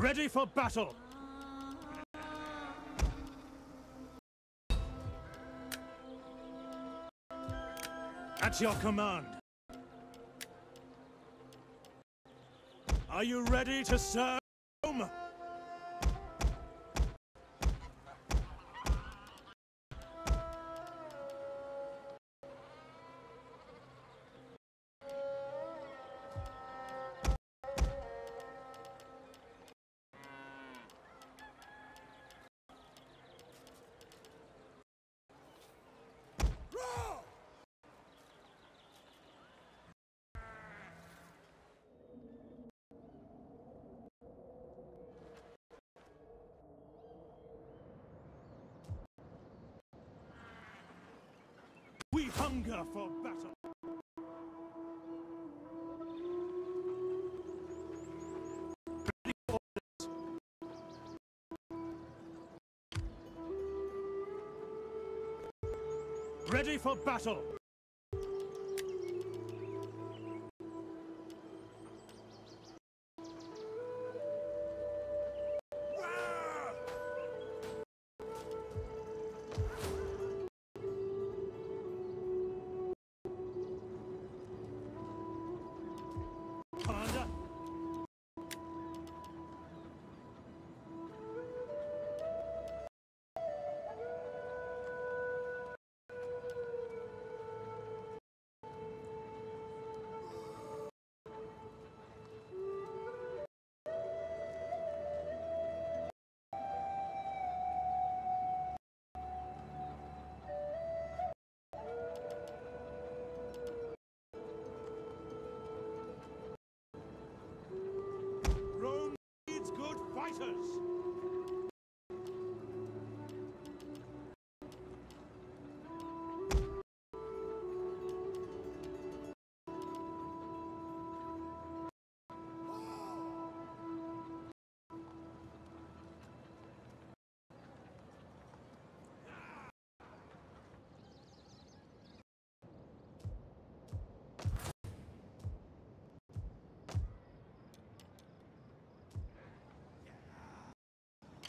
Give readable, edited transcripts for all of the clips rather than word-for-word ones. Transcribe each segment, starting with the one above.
Ready for battle! At your command. Are you ready to serve home? We hunger for battle. Ready for this. Ready for battle.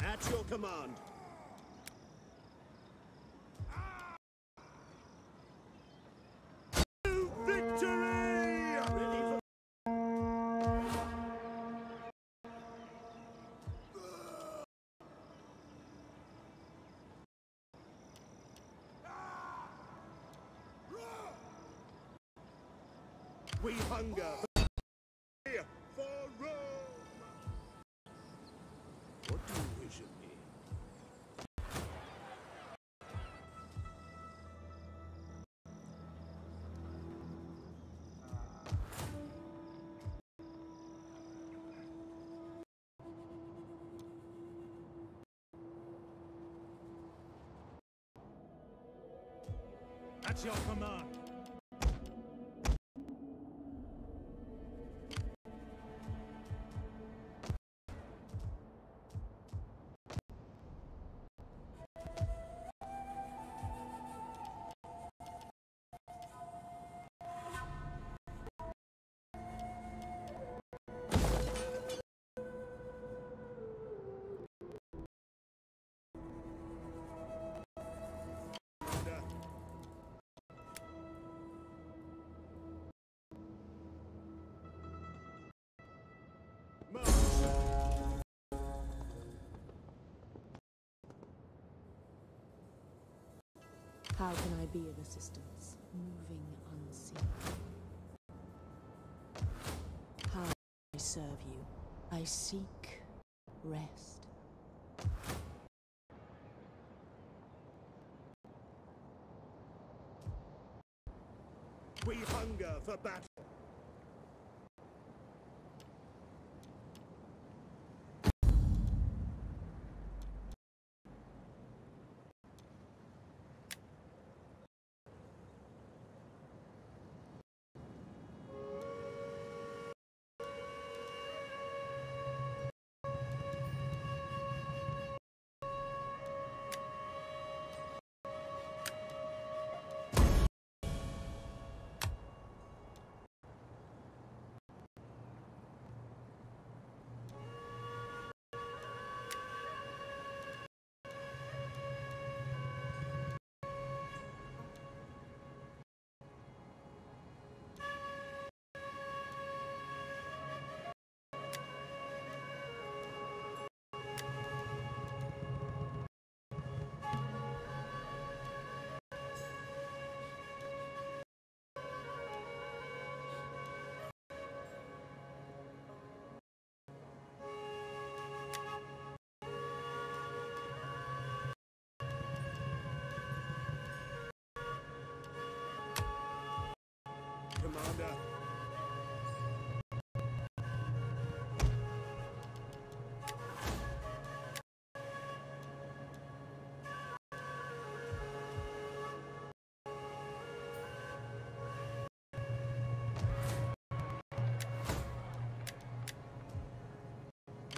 At your command. To victory! Ready for... We hunger for Rome. What do you wish of me? At your command. How can I be of assistance? Moving unseen. How can I serve you? I seek rest. We hunger for battle.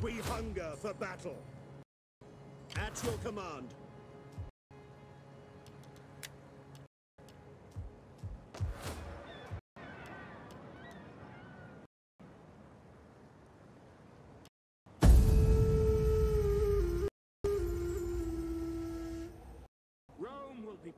We hunger for battle. At your command. Rome will be...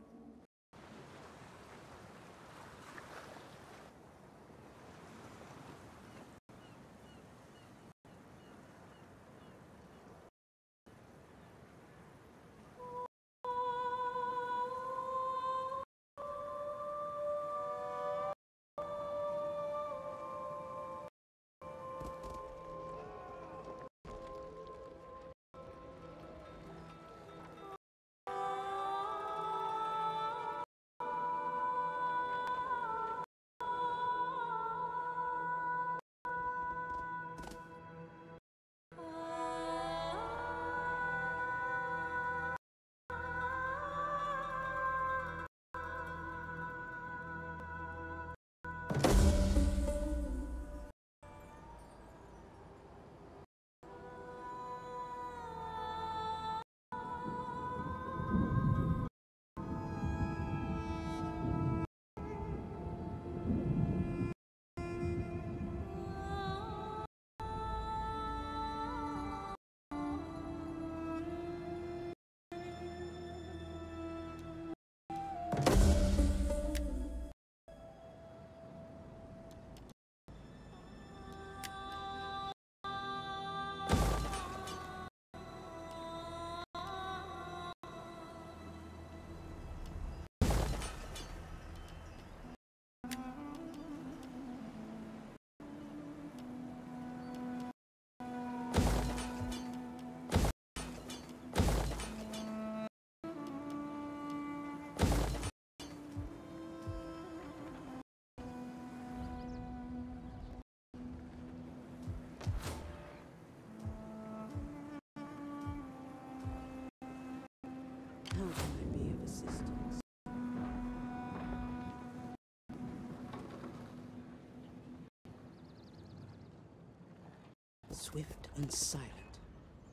Swift and silent,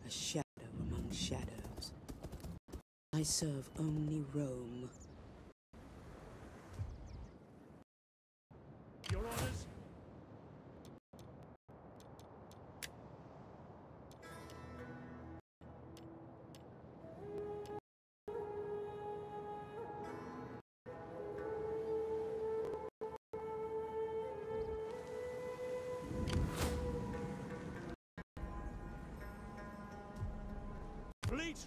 a shadow among shadows. I serve only Rome. Your orders?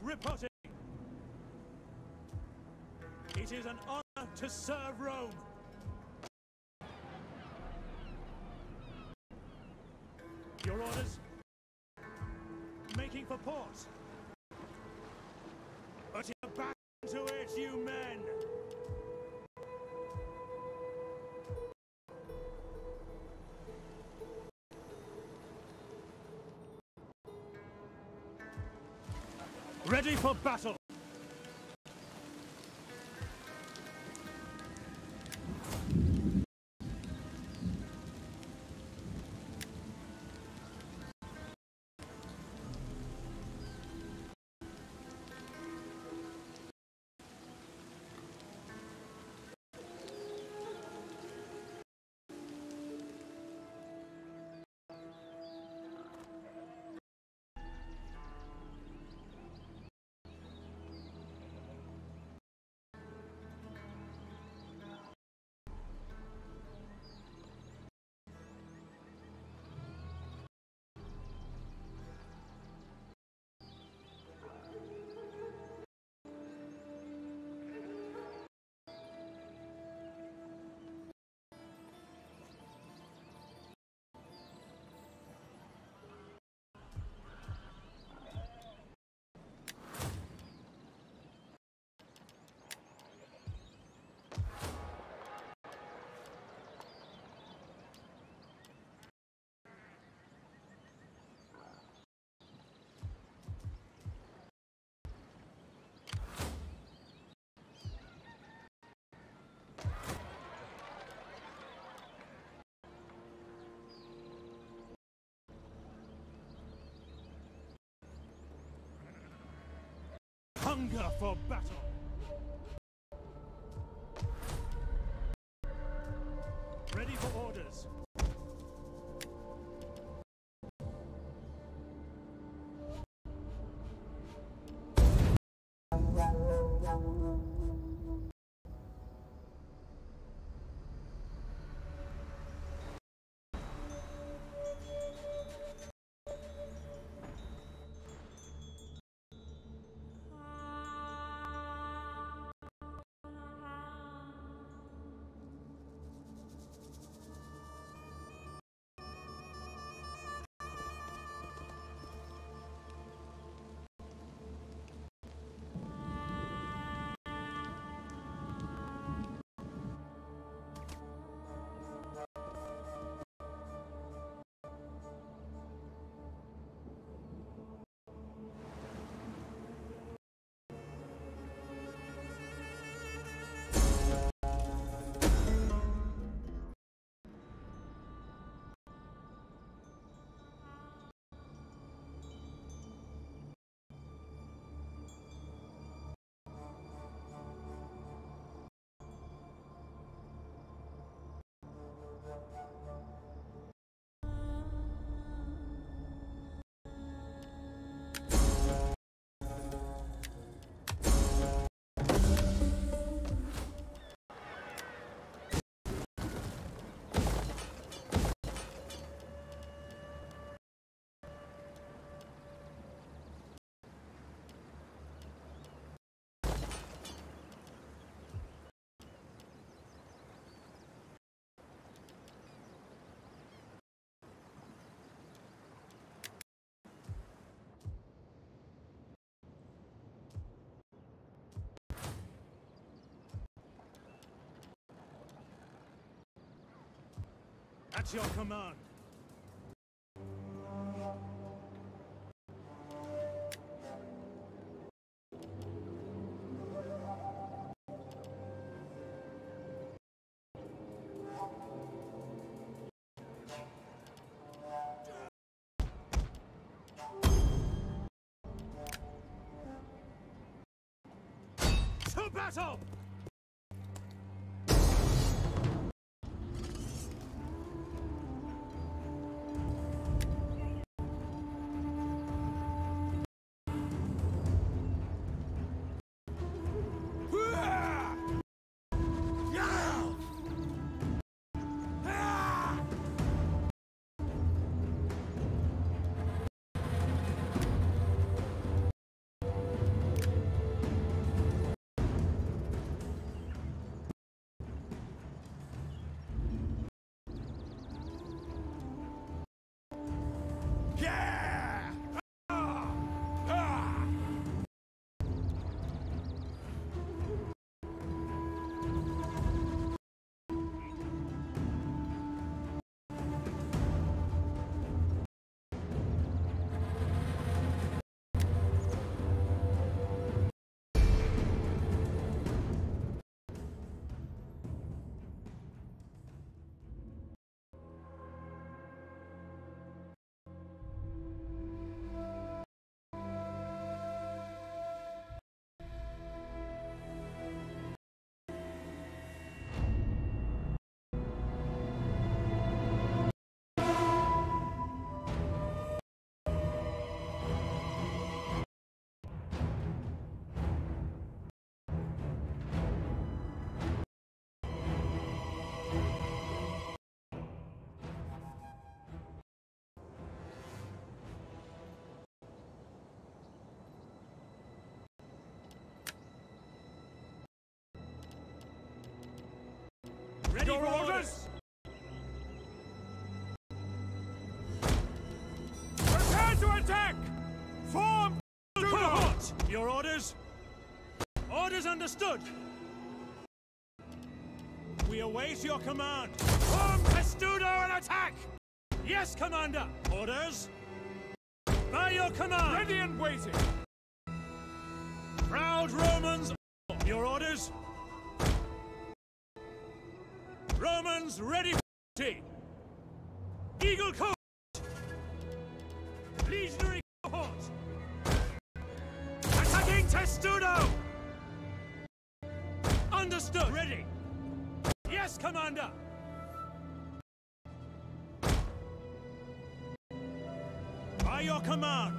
Reporting. It is an honor to serve Rome. Your orders? Making for port. But you're back to it, you men. Ready for battle! Eager for battle! Ready for orders! At your command. To battle! Your orders! Prepare to attack! Form to halt! Your orders? Orders understood! We await your command! Form Testudo and attack! Yes, Commander! Orders? By your command! Ready and waiting! Proud Romans! Your orders? Romans ready for duty. Eagle cohort! Legionary cohort! Attacking Testudo! Understood! Ready! Yes, Commander! By your command!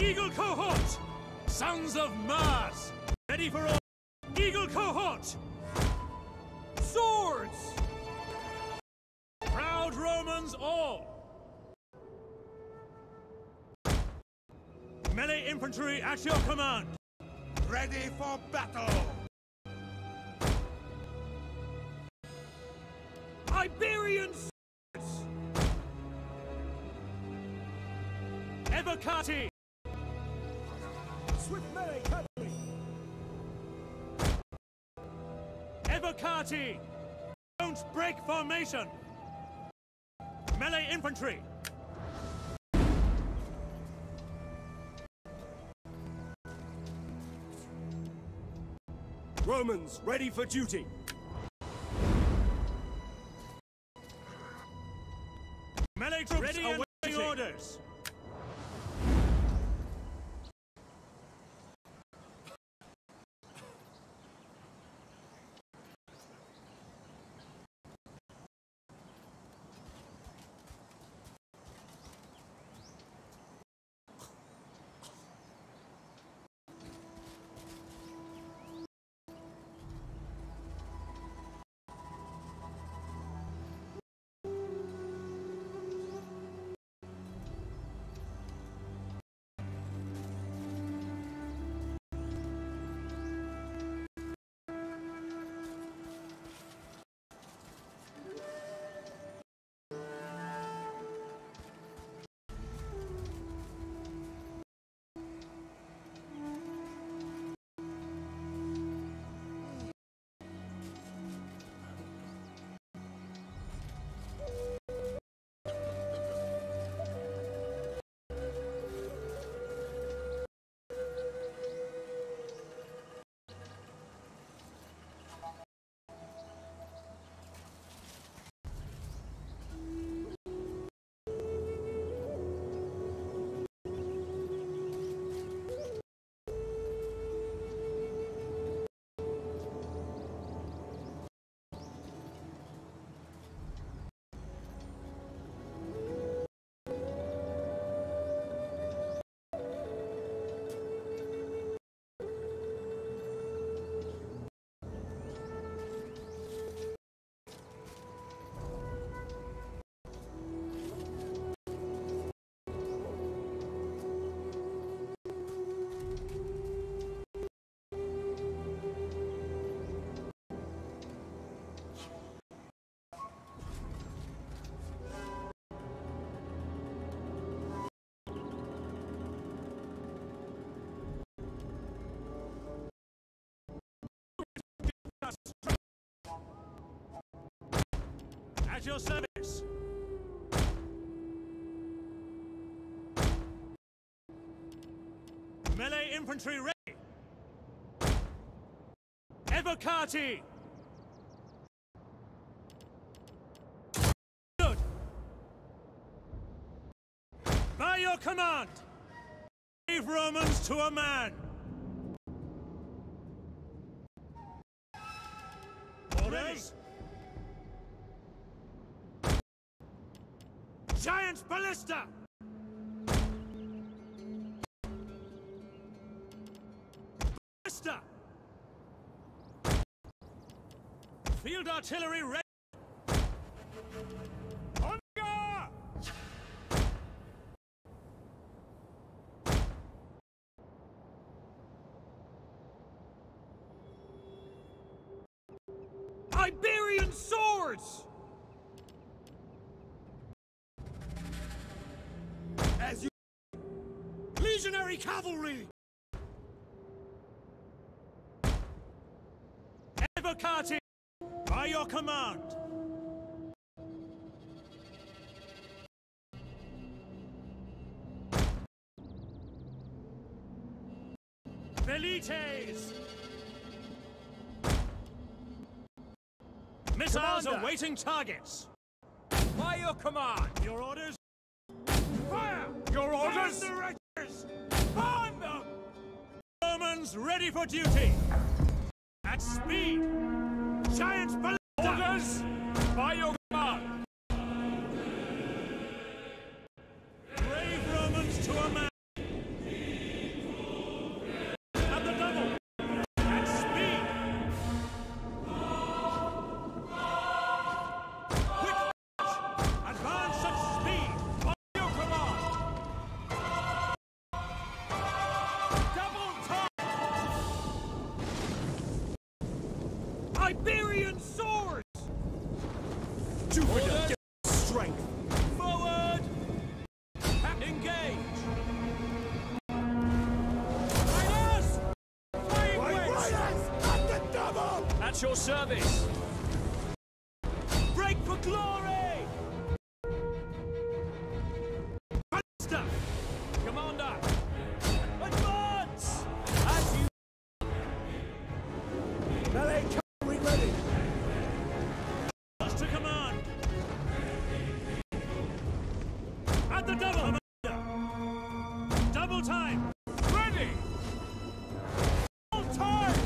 Eagle Cohort! Sons of Mars! Ready for all! Eagle Cohort! Swords! Proud Romans all! Melee infantry at your command! Ready for battle! Iberian swords! Evocati! Swift melee cavalry! Evocati! Don't break formation! Melee infantry! Romans, ready for duty! Melee troops ready awaiting orders! At your service. Melee infantry ready. Evocati. Good. By your command. Brave Romans to a man. Orders. Giant ballista! Ballista! Field artillery ready! Omega! Iberian swords! Legionary cavalry! Evocati, by your command! Velites! Missiles awaiting targets! By your command! Your orders? Fire! Your orders? Yes! Burn them! Germans ready for duty! At speed! Giants below! Orders! By your command! Brave Romans to a man! At the double! At speed! Quick march! Advance at speed! By your command! Double time! Iberian swords! Jupiter gets strength! Forward! Engage! Minus! Flying wings! At the double! At your service! Break for glory! Master! Commander! Advance! As you... Melee cavalry ready! Master command! At the double! Double time! Ready! Full time!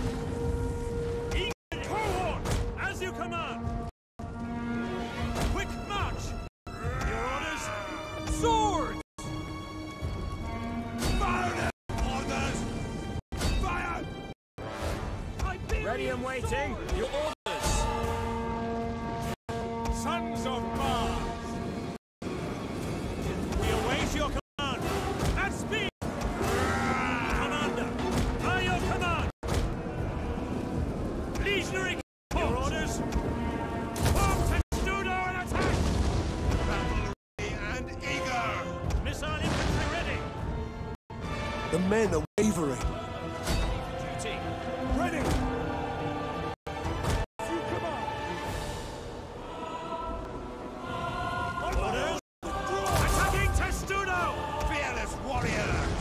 Eagle cohort! As you command! Quick march! Your orders! Swords! Fire them! Orders! Fire! Iberian ready and waiting! Swords. Your orders! Sons of Mars! We await your command! Legionary your orders! Form to Studo and attack! Cavalry and eager! Missile infantry ready! The men are wavering. Duty! Ready! As you command! Orders! Withdraw! Attacking Testudo! Fearless warriors!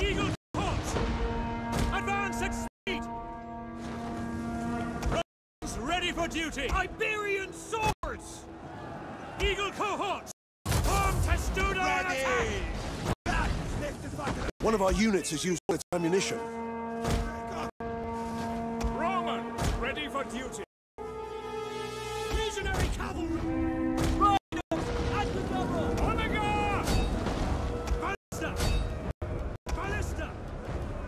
Eagle! Ready for duty! Iberian swords! Eagle cohorts! Form Testudo and attack! One of our units has used all its ammunition. Roman! Ready for duty! Legionary cavalry! Riders! At the double! On the guard! Ballista! Ballista!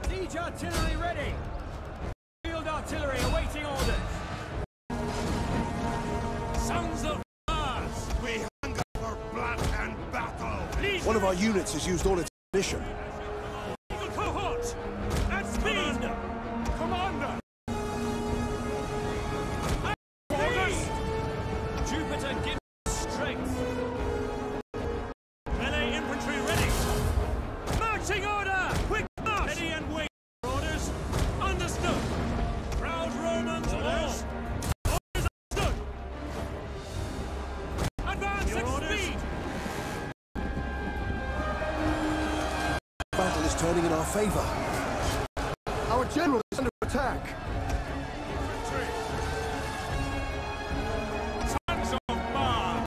Siege artillery ready! Field artillery awaiting orders! Sons of Mars! We hunger for blood and battle! Legionary. One of our units has used all its ammunition. Eagle cohort! At speed! Commander! At orders! Jupiter gives strength! Melee infantry ready! Marching order! Quick march! Ready and wait! Orders! Understood! Proud Romans! Orders! Battle is turning in our favor. Our general is under attack. Sons of Mars.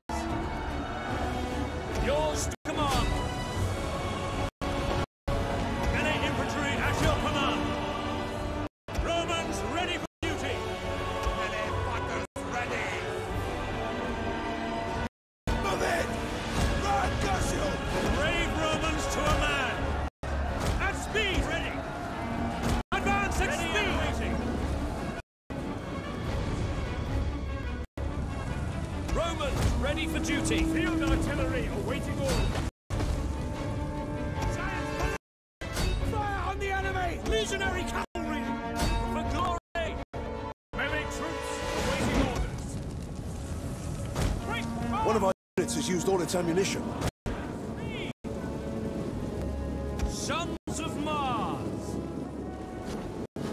Yours to command. Melee infantry at your command. Romans ready for duty. Melee fighters ready. Move it! Run, Gushu! Brave Romans to a man. Speed ready! Advance at speed! Romans ready for duty! Field artillery awaiting orders! Giant fire on the enemy! Legionary cavalry! For glory! Melee troops awaiting orders! Great! One of our units has used all its ammunition. Sons of Mars!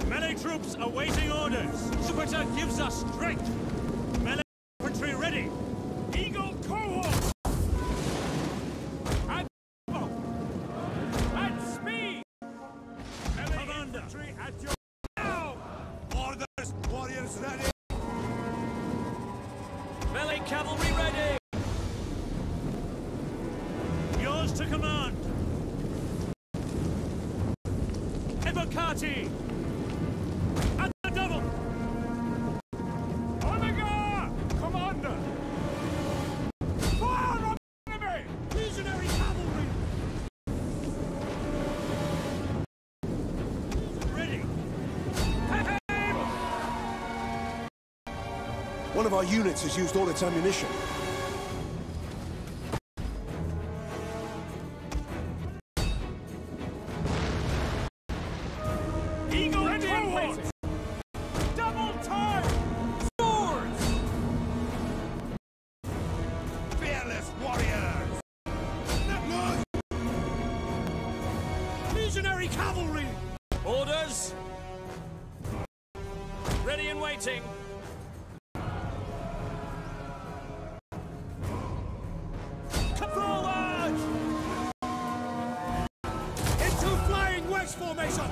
Melee troops awaiting orders! Jupiter gives us strength! Melee infantry ready! Eagle cohort! At oh. At speed! Melee commander. Infantry at your now! Orders! Warriors ready! Melee cavalry ready! Ducati! At the double! Omega! Commander! Fire on the enemy! Legionary cavalry! Ready! Aim! One of our units has used all its ammunition. Cavalry! Orders! Ready and waiting! Forward! Into flying wedge formation!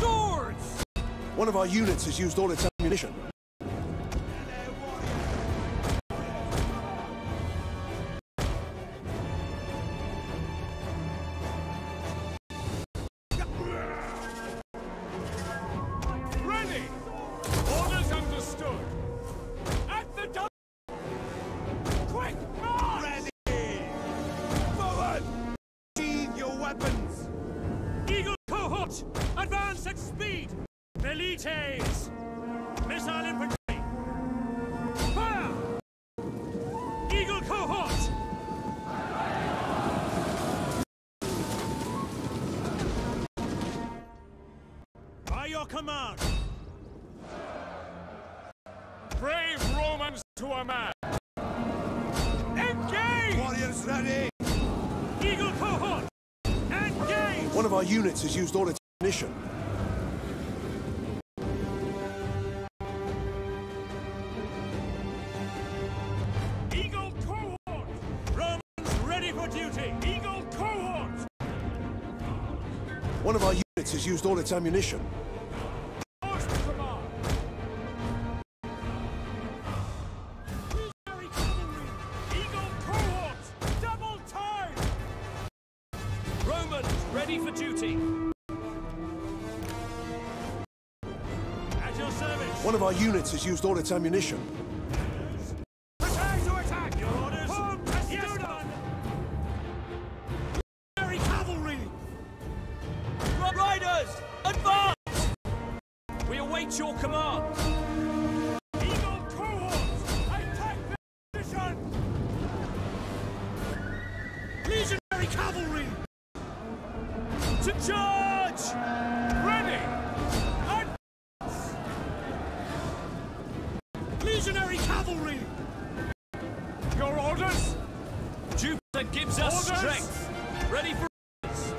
Swords! One of our units has used all its ammunition. Ready! Orders understood! At the double! Quick! March! Ready! Forward! Sheathe your weapons! Eagle cohort! Advance at speed! Milites! Missile infantry! Fire! Eagle cohort! By your command! Brave Romans to a man! Engage! Warriors ready! Eagle cohort! Engage! One of our units has used all its ammunition. Eagle cohort! Romans ready for duty! Eagle cohort! One of our units has used all its ammunition. One of our units has used all its ammunition. Prepare to attack! Your orders! Form Testudo! Military cavalry! Riders! Advance! We await your command! Eagle cohorts! Attack the position! Legionary cavalry! To charge! Ready! Legionary cavalry! Your orders? Jupiter gives us orders. Strength. Ready for us.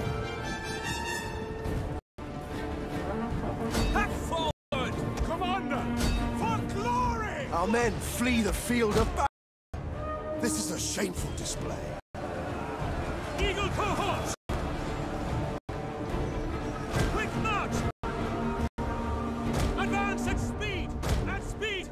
Pack forward! Commander! For glory! Our men flee the field of battle. This is a shameful display. Eagle cohort! Quick march! Advance at speed! At speed!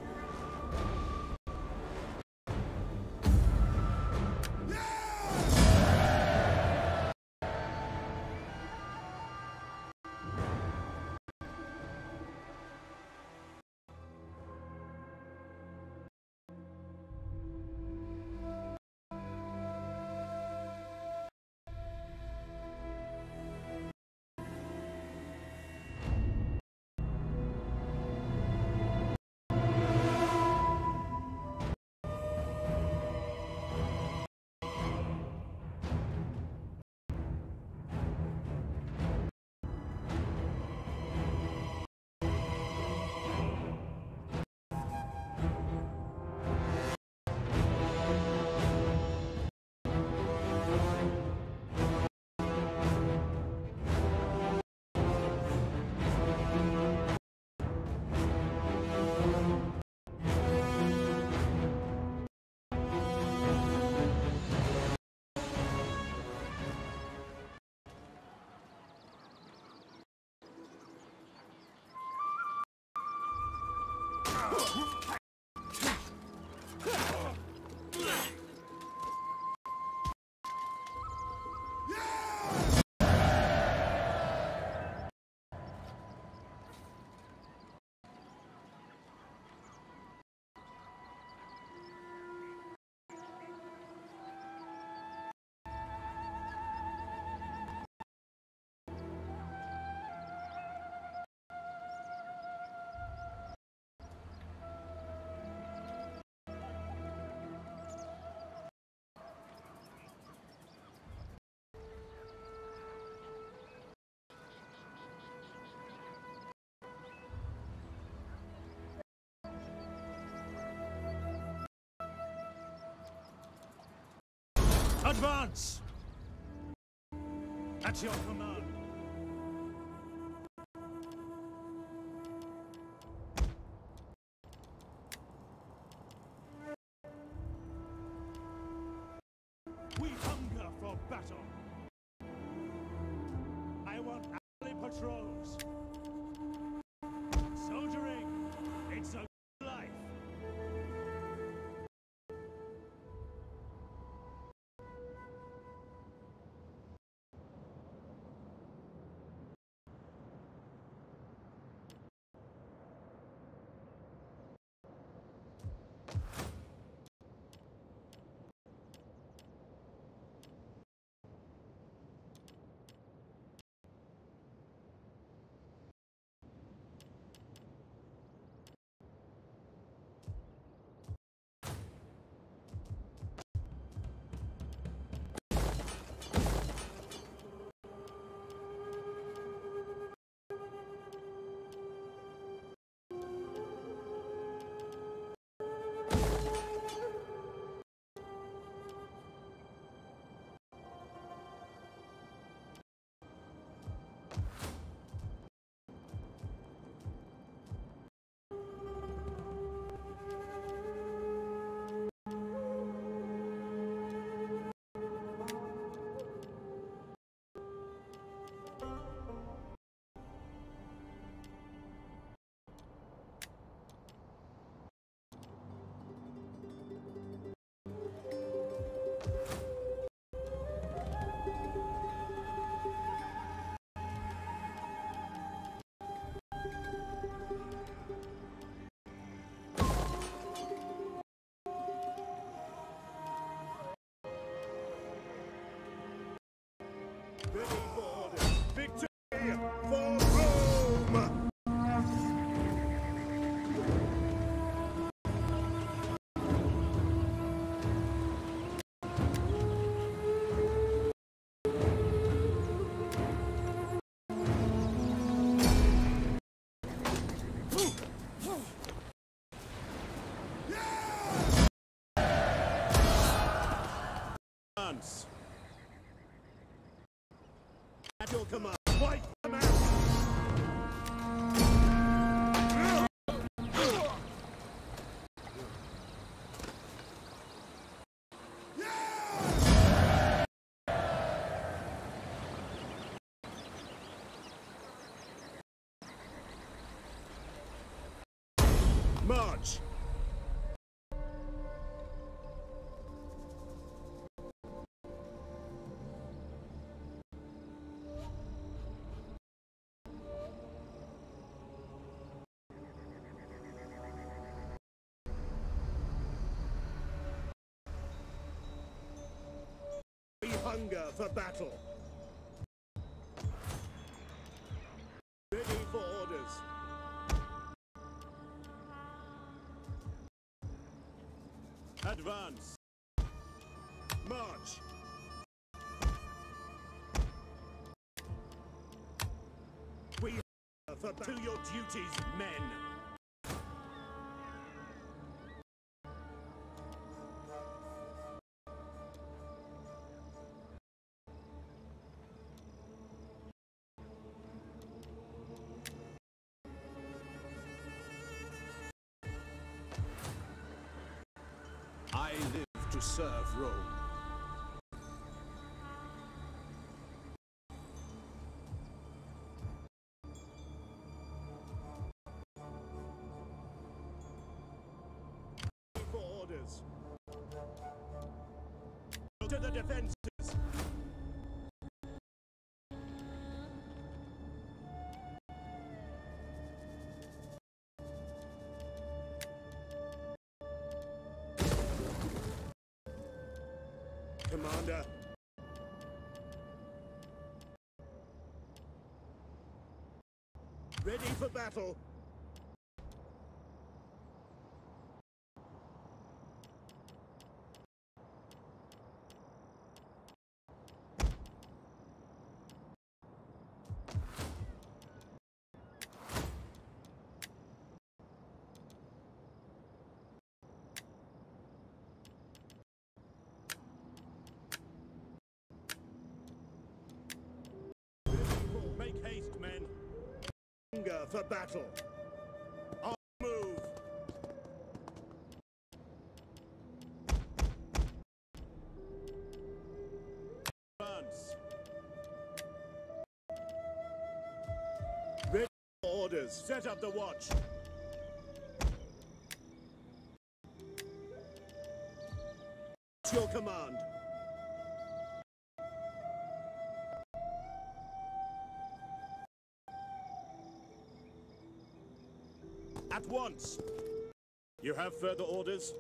Advance! At your command. We hunger for battle. I want alley patrols. Soldiering, it's a victory for Rome! Yeah! Come on. Hunger for battle. Ready for orders. Advance. March. We hunger for battle. Do your duties, men. I live to serve Rome. to the defenses. Commander. Ready for battle. Haste, men. Hunger for battle. On move. Advance. Ready for orders. Set up the watch. It's your command. At once. You have further orders?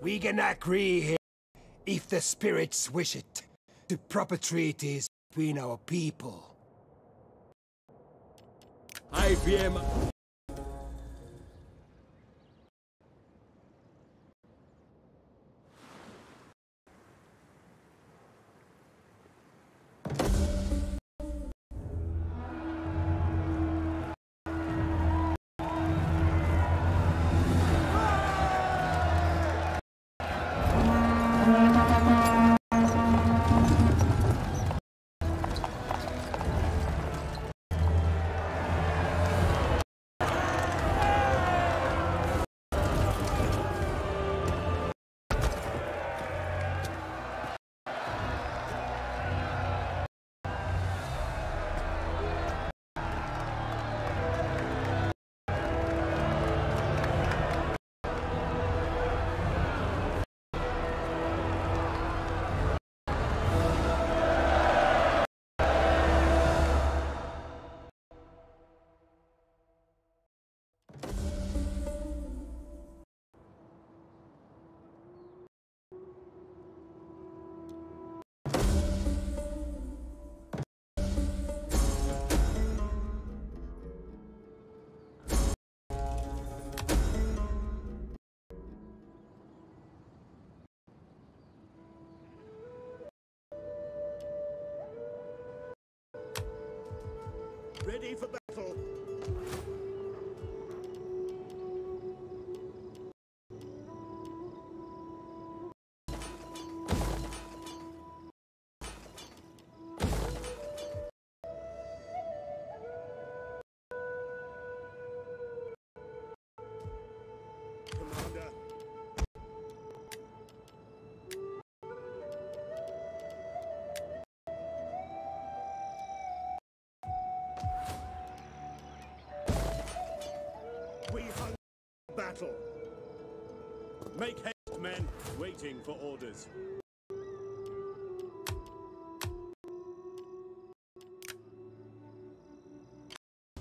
We can agree here, if the spirits wish it, to proper treaties between our people. IBM. Ready for battle. Commander. Battle. Make haste, men, waiting for orders.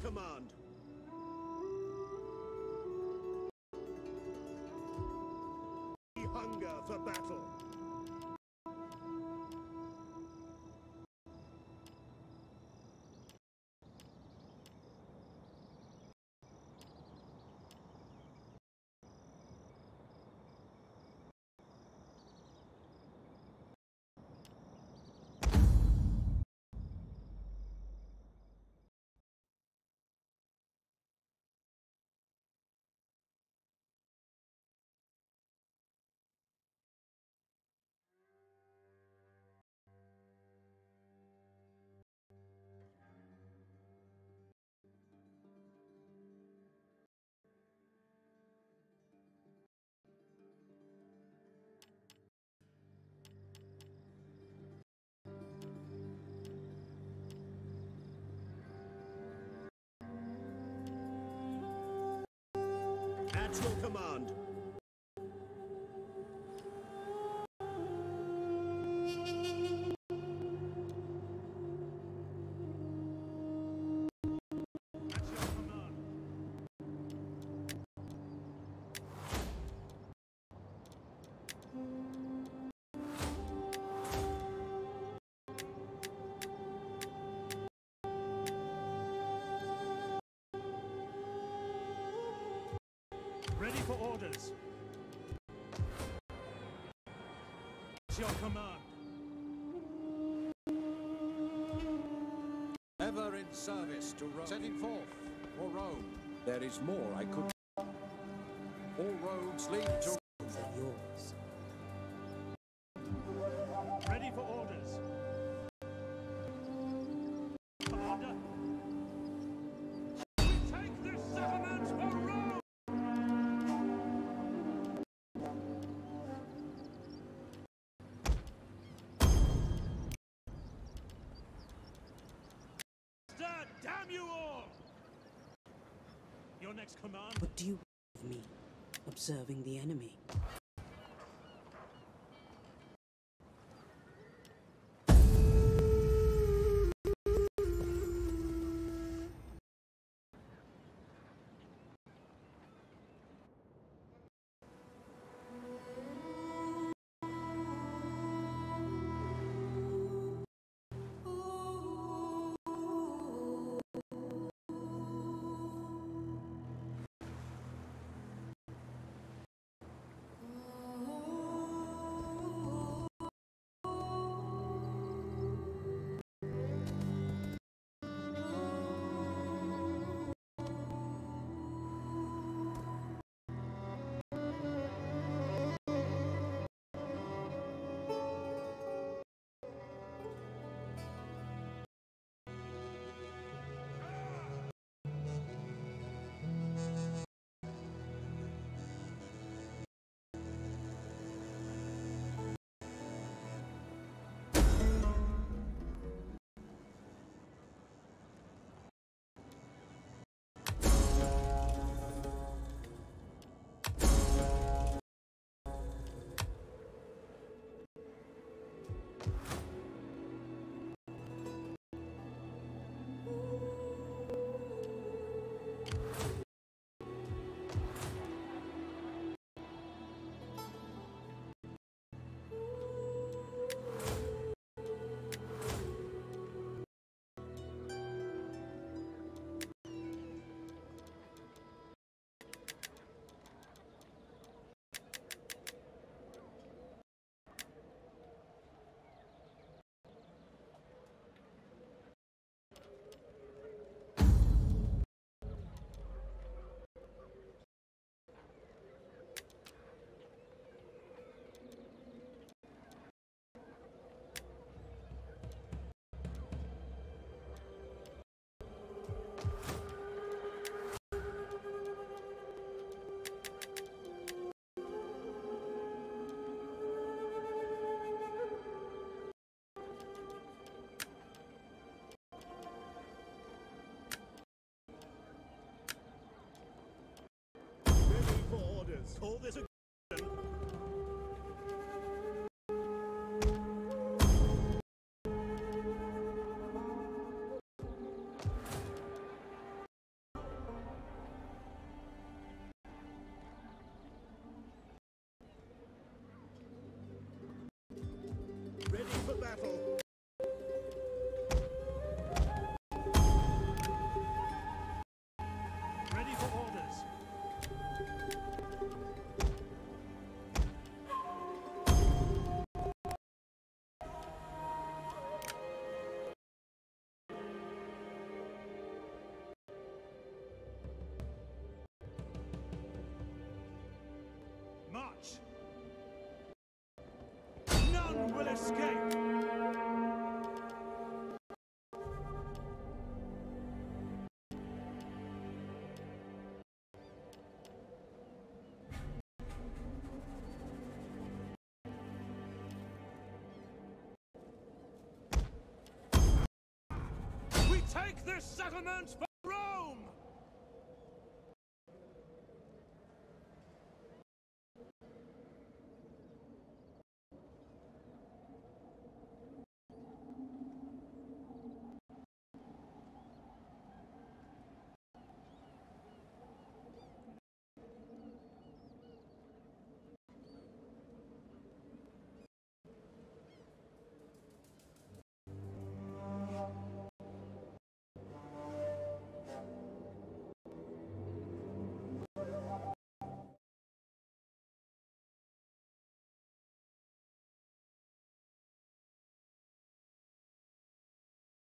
Command. We hunger for battle. At your command. Ready for orders. It's your command. Ever in service to Rome. Setting forth for Rome. There is more I could. All roads lead to yours. Ready for orders. Damn you all! Your next command. What do you want of me? Observing the enemy. Call this a ready for battle. None will escape! We take this settlement!